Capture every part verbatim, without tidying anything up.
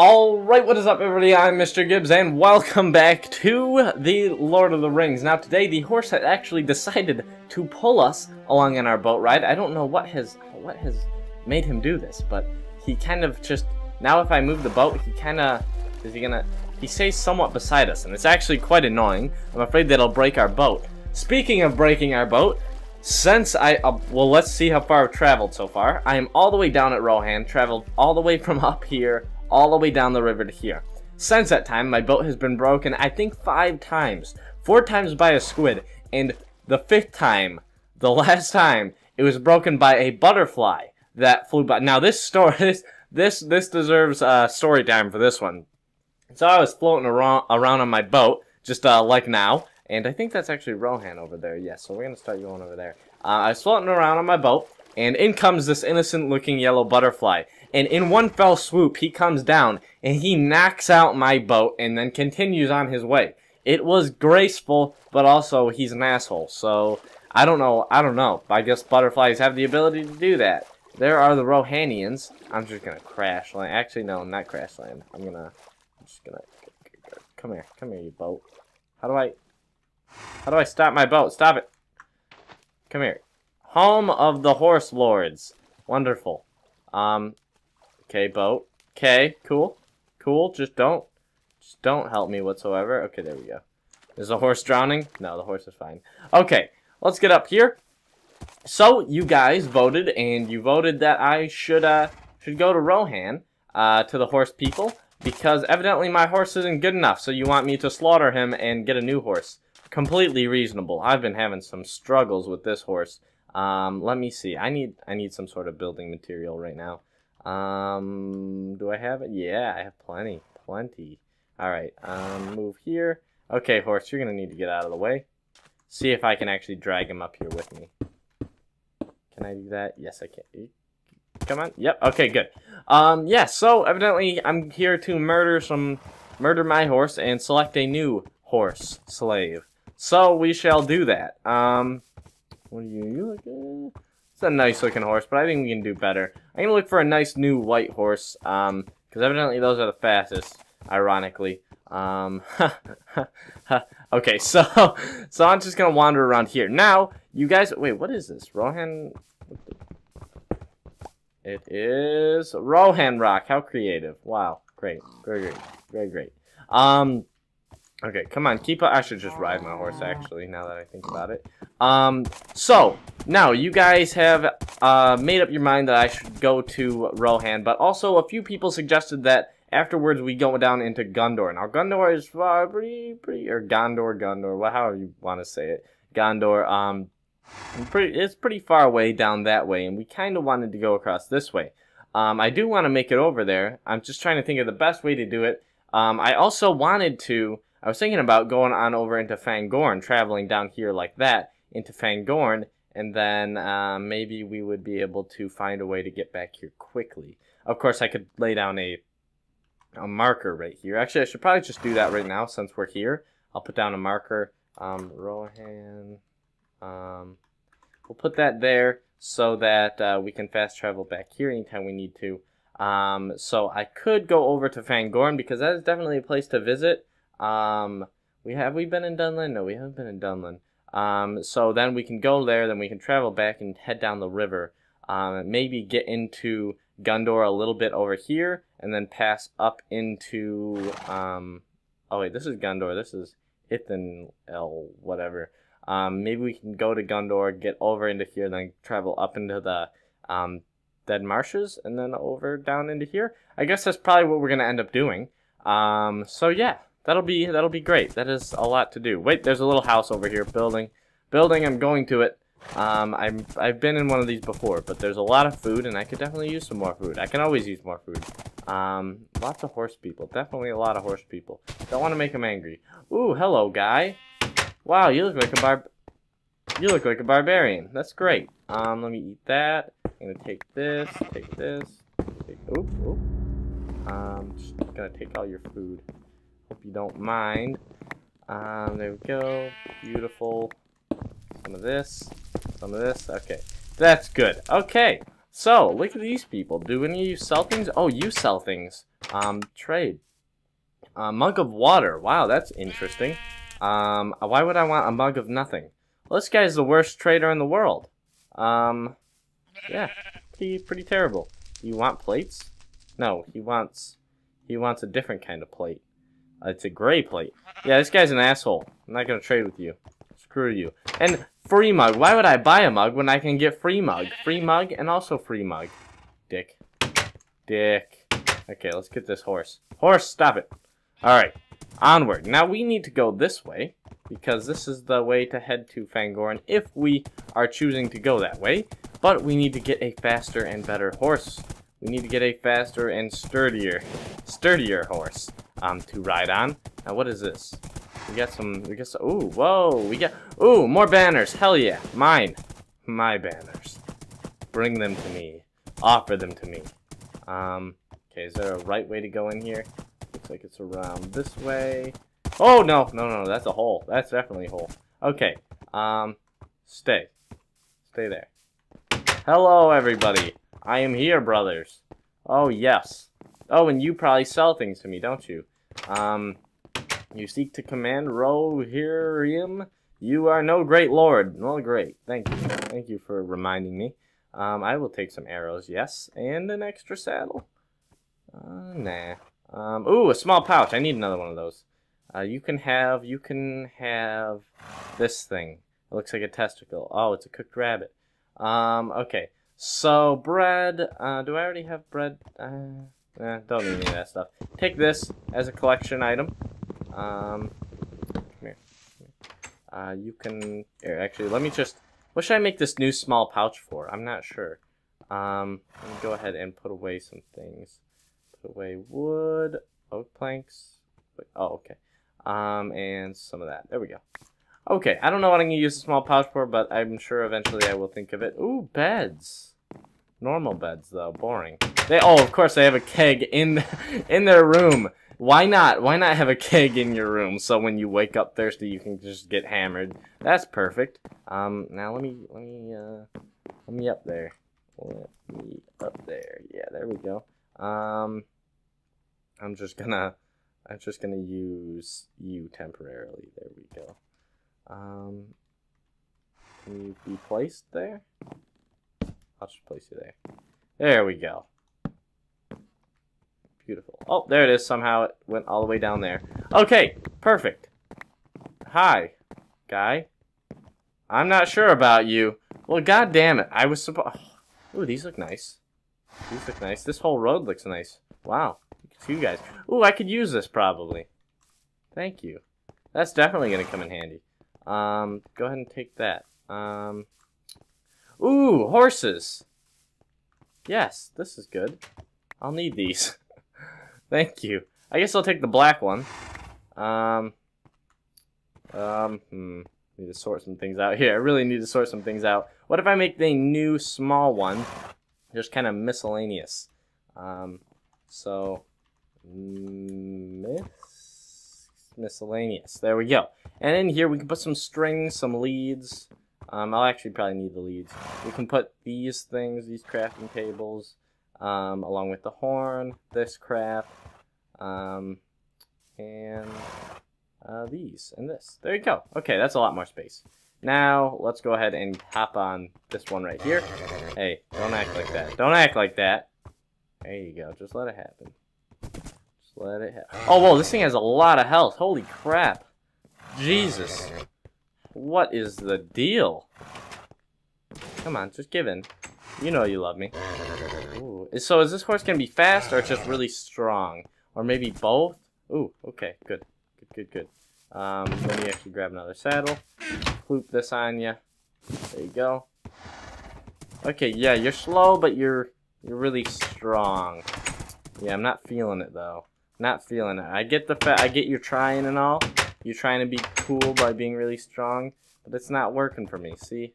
Alright, what is up everybody, I'm Mister Gibbs, and welcome back to the Lord of the Rings. Now today, the horse had actually decided to pull us along in our boat ride. I don't know what has, what has made him do this, but he kind of just, now if I move the boat, he kind of, is he gonna, he stays somewhat beside us, and it's actually quite annoying. I'm afraid that'll break our boat. Speaking of breaking our boat, since I, uh, well let's see how far I've traveled so far. I am all the way down at Rohan, traveled all the way from up here, all the way down the river to here. Since that time, my boat has been broken, I think five times. Four times by a squid, and the fifth time, the last time, it was broken by a butterfly that flew by. Now this story, this this, this deserves uh, story time for this one. So I was floating around, around on my boat, just uh, like now, and I think that's actually Rohan over there, yes, so we're going to start going over there. Uh, I was floating around on my boat, and in comes this innocent-looking yellow butterfly. And in one fell swoop, he comes down, and he knocks out my boat, and then continues on his way. It was graceful, but also, he's an asshole. So, I don't know, I don't know. I guess butterflies have the ability to do that. There are the Rohanians. I'm just gonna crash land. Actually, no, not crash land. I'm gonna, I'm just gonna, come here, come here, you boat. How do I, how do I stop my boat? Stop it. Come here. Home of the Horse Lords. Wonderful. Um... Okay, boat. Okay, cool. Cool, just don't. Just don't help me whatsoever. Okay, there we go. Is the horse drowning? No, the horse is fine. Okay, let's get up here. So, you guys voted, and you voted that I should uh should go to Rohan, uh, to the horse people, because evidently my horse isn't good enough, so you want me to slaughter him and get a new horse. Completely reasonable. I've been having some struggles with this horse. Um, let me see. I need I need some sort of building material right now. Um, do I have it? Yeah, I have plenty, plenty. Alright, um, move here. Okay, horse, you're gonna need to get out of the way. See if I can actually drag him up here with me. Can I do that? Yes, I can. Come on. Yep, okay, good. Um, yeah, so, evidently, I'm here to murder some, murder my horse and select a new horse slave. So, we shall do that. Um, what are you looking at? It's a nice looking horse, but I think we can do better. I'm going to look for a nice new white horse, um, because evidently those are the fastest, ironically. Um, okay, so, so I'm just going to wander around here. Now, you guys, wait, what is this? Rohan? It is Rohan Rock. How creative. Wow, great, very great, very great. Um, okay, come on, keep up. I should just ride my horse, actually, now that I think about it. Um, so, now, you guys have uh, made up your mind that I should go to Rohan, but also a few people suggested that afterwards we go down into Gondor. Now, Gondor is uh, pretty, pretty, or Gondor, Gondor, well, however you want to say it. Gondor, um, pretty, it's pretty far away down that way, and we kind of wanted to go across this way. Um, I do want to make it over there. I'm just trying to think of the best way to do it. Um, I also wanted to, I was thinking about going on over into Fangorn, traveling down here like that. Into Fangorn, and then uh, maybe we would be able to find a way to get back here quickly. Of course, I could lay down a a marker right here. Actually, I should probably just do that right now since we're here. I'll put down a marker. Um, Rohan. Um, we'll put that there so that uh, we can fast travel back here anytime we need to. Um, so I could go over to Fangorn because that is definitely a place to visit. Um, we have we been in Dunland? No, we haven't been in Dunland. Um, so then we can go there, then we can travel back and head down the river, um, maybe get into Gondor a little bit over here, and then pass up into, um, oh wait, this is Gondor, this is Ithan, El, whatever, um, maybe we can go to Gondor, get over into here, then travel up into the, um, Dead Marshes, and then over down into here. I guess that's probably what we're gonna end up doing, um, so yeah. That'll be, that'll be great. That is a lot to do. Wait, there's a little house over here. Building. Building, I'm going to it. Um, I'm, I've been in one of these before, but there's a lot of food, and I could definitely use some more food. I can always use more food. Um, lots of horse people. Definitely a lot of horse people. Don't want to make them angry. Ooh, hello, guy. Wow, you look like a bar... You look like a barbarian. That's great. Um, let me eat that. I'm going to take this, take this, take... Oop, oop. Um, just going to take all your food. Hope you don't mind. Um, there we go. Beautiful. Some of this. Some of this. Okay. That's good. Okay. So, look at these people. Do any of you sell things? Oh, you sell things. Um, trade. A mug of water. Wow, that's interesting. Um, why would I want a mug of nothing? Well, this guy's the worst trader in the world. Um, yeah, pretty, pretty terrible. You want plates? No, he wants, he wants a different kind of plate. Uh, it's a gray plate. Yeah, this guy's an asshole. I'm not gonna trade with you. Screw you. And free mug. Why would I buy a mug when I can get free mug? Free mug and also free mug. Dick. Dick. Okay, let's get this horse. Horse, stop it. Alright, onward. Now we need to go this way, because this is the way to head to Fangorn if we are choosing to go that way. But we need to get a faster and better horse. We need to get a faster and sturdier, sturdier horse um, to ride on. Now what is this? We got some, we got some, ooh, whoa, we got, ooh, more banners, hell yeah, mine. My banners. Bring them to me. Offer them to me. Um, okay, is there a right way to go in here? Looks like it's around this way. Oh, no, no, no, that's a hole. That's definitely a hole. Okay, um, stay. Stay there. Hello, everybody. I am here, brothers. Oh, yes. Oh, and you probably sell things to me, don't you? Um, you seek to command Rohirrim. You are no great lord. Well, great. Thank you. Thank you for reminding me. Um, I will take some arrows, yes, and an extra saddle. Uh, nah. Um, ooh, a small pouch. I need another one of those. Uh, you can have, you can have this thing. It looks like a testicle. Oh, it's a cooked rabbit. Um, okay. So, bread. Uh, do I already have bread? Uh, eh, don't need any of that stuff. Take this as a collection item. Um, come here. Come here. Uh, you can, here, actually, let me just, what should I make this new small pouch for? I'm not sure. Um, let me go ahead and put away some things. Away wood, oak planks. Oh, okay. Um, and some of that. There we go. Okay, I don't know what I'm gonna use a small pouch for, but I'm sure eventually I will think of it. Ooh, beds. Normal beds, though. Boring. They. Oh, of course they have a keg in in their room. Why not? Why not have a keg in your room so when you wake up thirsty you can just get hammered? That's perfect. Um, now let me let me uh let me up there. Let me up there. Yeah, there we go. Um, I'm just gonna, I'm just gonna use you temporarily. There we go. Um, can you be placed there? I'll just place you there. There we go. Beautiful. Oh, there it is. Somehow it went all the way down there. Okay, perfect. Hi, guy. I'm not sure about you. Well, god damn it. I was supposed. Ooh, these look nice. These look nice. This whole road looks nice. Wow. It's you guys. Ooh, I could use this probably. Thank you. That's definitely going to come in handy. Um, go ahead and take that. Um, ooh, horses. Yes, this is good. I'll need these. Thank you. I guess I'll take the black one. Um, um, hmm. Need to sort some things out here. I really need to sort some things out. What if I make the new small one? Just kind of miscellaneous. Um, so, mis miscellaneous. There we go. And in here we can put some strings, some leads. Um, I'll actually probably need the leads. We can put these things, these crafting tables, um, along with the horn, this craft, um, and uh, these and this. There you go. Okay, that's a lot more space. Now, let's go ahead and hop on this one right here. Hey, don't act like that. Don't act like that. There you go. Just let it happen. Just let it happen. Oh, whoa, this thing has a lot of health. Holy crap. Jesus. What is the deal? Come on, just give in. You know you love me. Ooh. So is this horse going to be fast or just really strong? Or maybe both? Ooh, okay, good. Good, good, good. Um, let me actually grab another saddle. Loop this on you. There you go. Okay, yeah, you're slow, but you're you're really strong. Yeah, I'm not feeling it though. Not feeling it. I get the fa I get you're trying and all. You're trying to be cool by being really strong, but it's not working for me. See,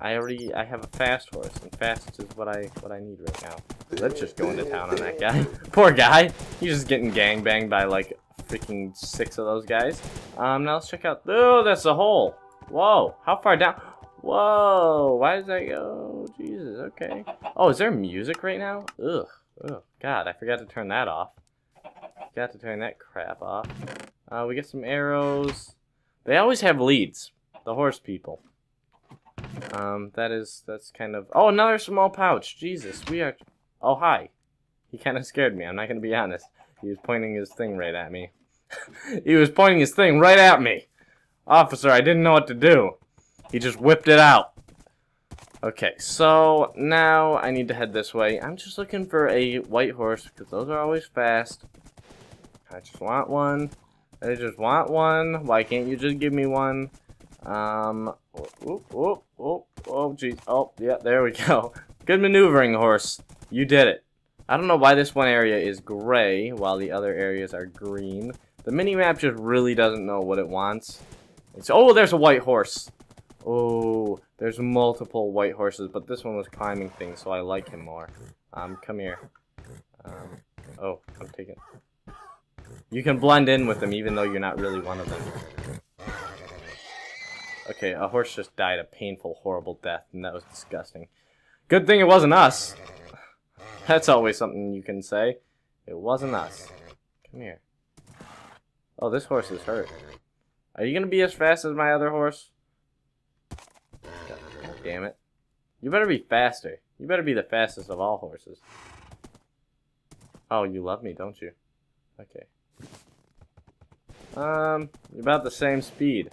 I already I have a fast horse, and fast is what I what I need right now. Let's just go into town on that guy. Poor guy. He's just getting gangbanged by like freaking six of those guys. Um, now let's check out. Oh, that's a hole. Whoa, how far down? Whoa, why does that go? Jesus, okay. Oh, is there music right now? Ugh, ugh, God, I forgot to turn that off. Forgot to turn that crap off. Uh, we get some arrows. They always have leads, the horse people. Um, that is, that's kind of... Oh, another small pouch. Jesus, we are... Oh, hi. He kind of scared me, I'm not going to be honest. He was pointing his thing right at me. He was pointing his thing right at me. Officer, I didn't know what to do. He just whipped it out. Okay, so now I need to head this way. I'm just looking for a white horse because those are always fast. I just want one. I just want one. Why can't you just give me one? Um, oh, oh, oh, oh, oh, geez. Oh, yeah, there we go. Good maneuvering, horse. You did it. I don't know why this one area is gray while the other areas are green. The mini-map just really doesn't know what it wants. It's, oh, there's a white horse. Oh, there's multiple white horses, but this one was climbing things, so I like him more. Um, come here. Um, oh, I'm taking... You can blend in with them, even though you're not really one of them. Okay, a horse just died a painful, horrible death, and that was disgusting. Good thing it wasn't us. That's always something you can say. It wasn't us. Come here. Oh, this horse is hurt. Are you gonna be as fast as my other horse? God damn it. You better be faster. You better be the fastest of all horses. Oh, you love me, don't you? Okay. Um, you're about the same speed.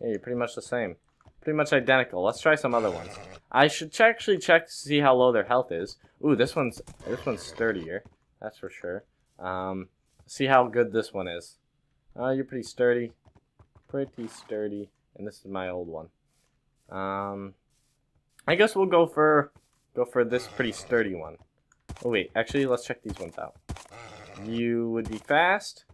Yeah, you're pretty much the same. Pretty much identical. Let's try some other ones. I should actually check to see how low their health is. Ooh, this one's this one's sturdier. That's for sure. Um, see how good this one is. Uh, you're pretty sturdy. Pretty sturdy. And this is my old one. Um, I guess we'll go for go for this pretty sturdy one. Oh wait, actually let's check these ones out. You would be fast.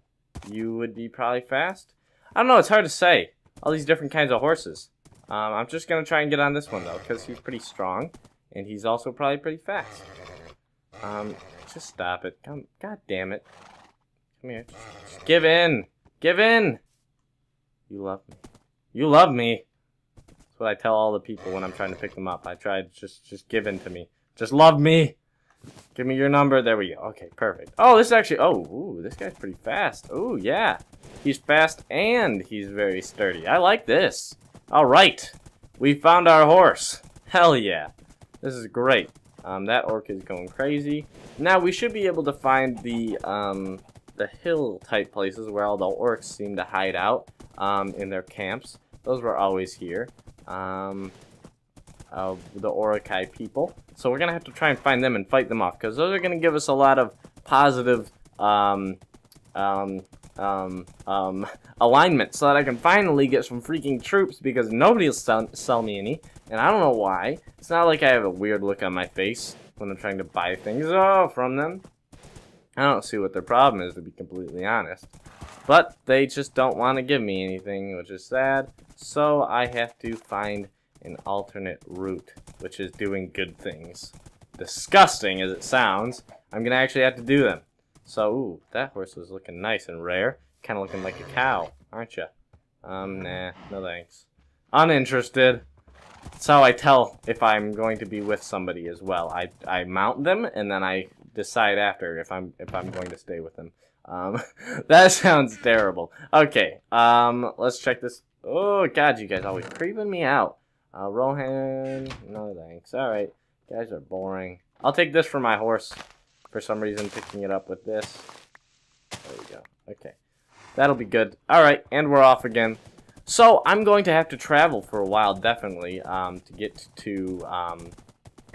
You would be probably fast. I don't know, it's hard to say. All these different kinds of horses. Um, I'm just gonna try and get on this one though, because he's pretty strong, and he's also probably pretty fast. Um, just stop it. Come, God damn it. Come here. Just give in. Give in. You love me. You love me. That's what I tell all the people when I'm trying to pick them up. I try to just, just give in to me. Just love me. Give me your number. There we go. Okay, perfect. Oh, this is actually... Oh, ooh, this guy's pretty fast. Ooh, yeah. He's fast and he's very sturdy. I like this. All right. We found our horse. Hell yeah. This is great. Um, that orc is going crazy. Now, we should be able to find the, um, the hill-type places where all the orcs seem to hide out um, in their camps. Those were always here. Um, uh, the Orakai people. So we're gonna have to try and find them and fight them off, because those are gonna give us a lot of positive um, um, um, um, alignment, so that I can finally get some freaking troops, because nobody will sell, sell me any, and I don't know why. It's not like I have a weird look on my face when I'm trying to buy things oh, from them. I don't see what their problem is, to be completely honest. But they just don't want to give me anything, which is sad. So I have to find an alternate route, which is doing good things. Disgusting as it sounds, I'm going to actually have to do them. So, ooh, that horse was looking nice and rare. Kind of looking like a cow, aren't you? Um, nah, no thanks. Uninterested. That's how I tell if I'm going to be with somebody as well. I, I mount them, and then I... decide after if I'm if I'm going to stay with them. Um, that sounds terrible. Okay, um, let's check this. Oh God, you guys always creeping me out. Uh, Rohan, no thanks. All right, you guys are boring. I'll take this for my horse. For some reason, picking it up with this. There we go. Okay, that'll be good. All right, and we're off again. So I'm going to have to travel for a while, definitely, um, to get to um,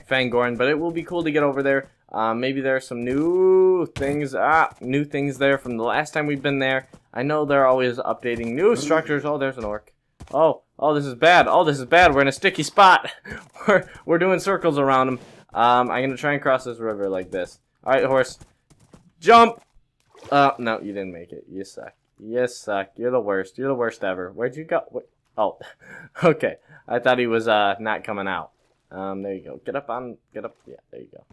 Fangorn. But it will be cool to get over there. Uh, maybe there are some new things, ah, new things there from the last time we've been there. I know they're always updating new structures. Oh, there's an orc. Oh, oh, this is bad. Oh, this is bad. We're in a sticky spot. we're, we're doing circles around him. Um, I'm going to try and cross this river like this. All right, horse. Jump. Uh, no, you didn't make it. You suck. You suck. You're the worst. You're the worst ever. Where'd you go? What? Oh, okay. I thought he was uh, not coming out. Um, there you go. Get up on, get up. Yeah, there you go.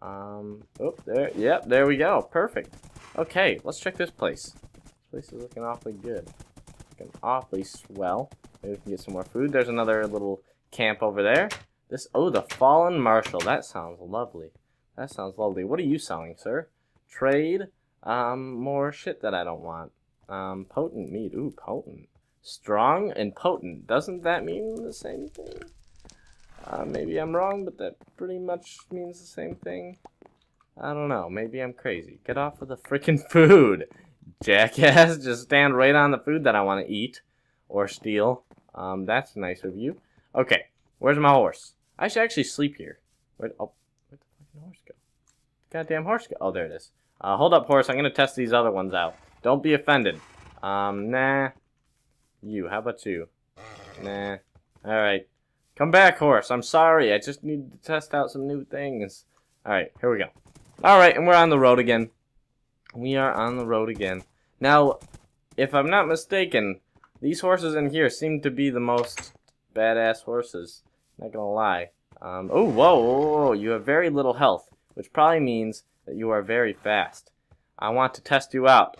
Um, oh, there, yep, there we go, perfect. Okay, let's check this place. This place is looking awfully good. Looking awfully swell. Maybe we can get some more food. There's another little camp over there. This, oh, the Fallen Marshal. That sounds lovely. That sounds lovely. What are you selling, sir? Trade. Um, more shit that I don't want. Um, potent meat. Ooh, potent. Strong and potent. Doesn't that mean the same thing? Uh, maybe I'm wrong, but that pretty much means the same thing. I don't know. Maybe I'm crazy. Get off of the frickin' food, jackass. Just stand right on the food that I want to eat or steal. Um, that's nice of you. Okay, where's my horse? I should actually sleep here. Where'd, oh, where'd the fucking horse go? Goddamn horse go. Oh, there it is. Uh, hold up, horse. I'm going to test these other ones out. Don't be offended. Um, nah. You, how about you? Nah. Alright. Come back, horse. I'm sorry. I just need to test out some new things. Alright, here we go. Alright, and we're on the road again. We are on the road again. Now, if I'm not mistaken, these horses in here seem to be the most badass horses. Not gonna lie. Um, oh, whoa, whoa, whoa. You have very little health, which probably means that you are very fast. I want to test you out.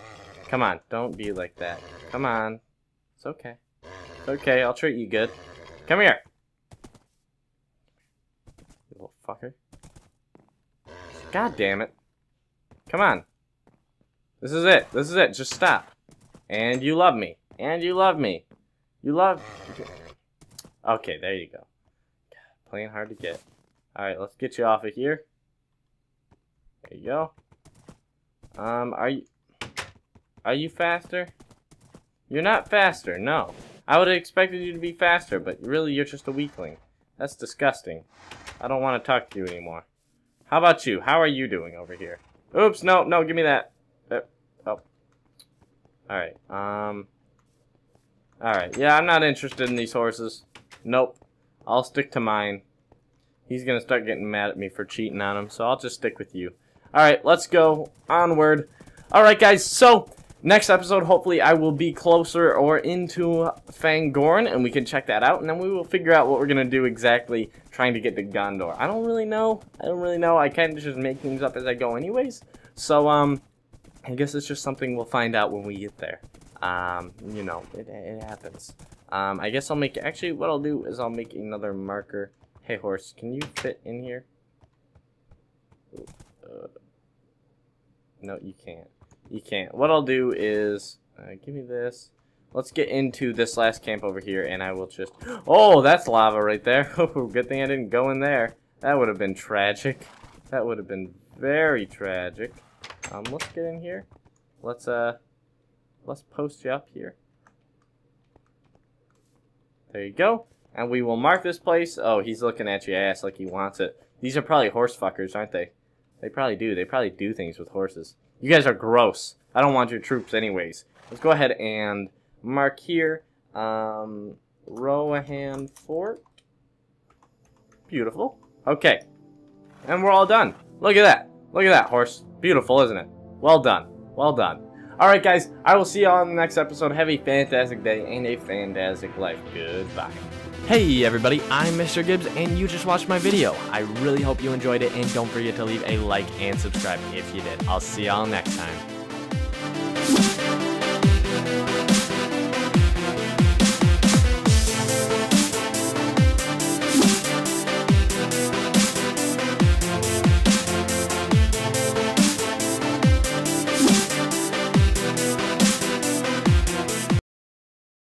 Come on, don't be like that. Come on. It's okay. It's okay, I'll treat you good. Come here. You little fucker. God damn it. Come on. This is it. This is it. Just stop. And you love me. And you love me. You love... Okay, there you go. Playing hard to get. Alright, let's get you off of here. There you go. Um, are you... Are you faster? You're not faster, no. I would have expected you to be faster, but really you're just a weakling. That's disgusting. I don't want to talk to you anymore. How about you? How are you doing over here? Oops, no, no, give me that. Uh, oh. Alright, um... Alright, yeah, I'm not interested in these horses. Nope. I'll stick to mine. He's gonna start getting mad at me for cheating on him, so I'll just stick with you. Alright, let's go onward. Alright, guys, so... Next episode, hopefully, I will be closer or into Fangorn, and we can check that out, and then we will figure out what we're going to do exactly trying to get to Gondor. I don't really know. I don't really know. I kind of just make things up as I go anyways. So, um, I guess it's just something we'll find out when we get there. Um, you know, it, it happens. Um, I guess I'll make, actually, what I'll do is I'll make another marker. Hey, horse, can you fit in here? Uh, no, you can't. You can't. What I'll do is, uh, give me this. Let's get into this last camp over here, and I will just... Oh, that's lava right there. Good thing I didn't go in there. That would have been tragic. That would have been very tragic. Um, let's get in here. Let's, uh, let's post you up here. There you go. And we will mark this place. Oh, he's looking at your ass like he wants it. These are probably horse fuckers, aren't they? They probably do. They probably do things with horses. You guys are gross. I don't want your troops anyways. Let's go ahead and mark here. Um, Rohan Fort. Beautiful. Okay. And we're all done. Look at that. Look at that, horse. Beautiful, isn't it? Well done. Well done. Alright, guys. I will see you all in the next episode. Have a fantastic day and a fantastic life. Goodbye. Hey everybody, I'm Mister Gibbs and you just watched my video. I really hope you enjoyed it and don't forget to leave a like and subscribe if you did. I'll see y'all next time.